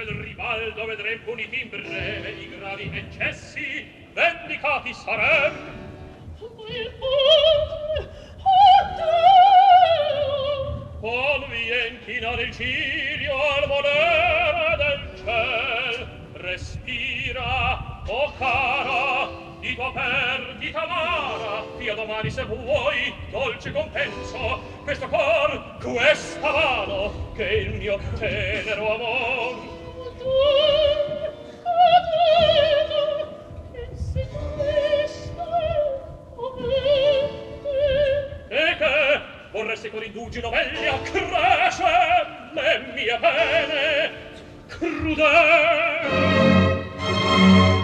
quel Rivaldo vedrem puniti in breve I gravi eccessi, vendicati sarem. Il padre, a Deo! Convien chinare il ciglio al volere del ciel, respira, o cara, di tua perdita amara, via domani se vuoi, dolce compenso, questo cor, questa mano, che il mio tenero amor. Adoro, che si triste, ovente. E che vorresti con indugi novelli accresce le mie pene crudele.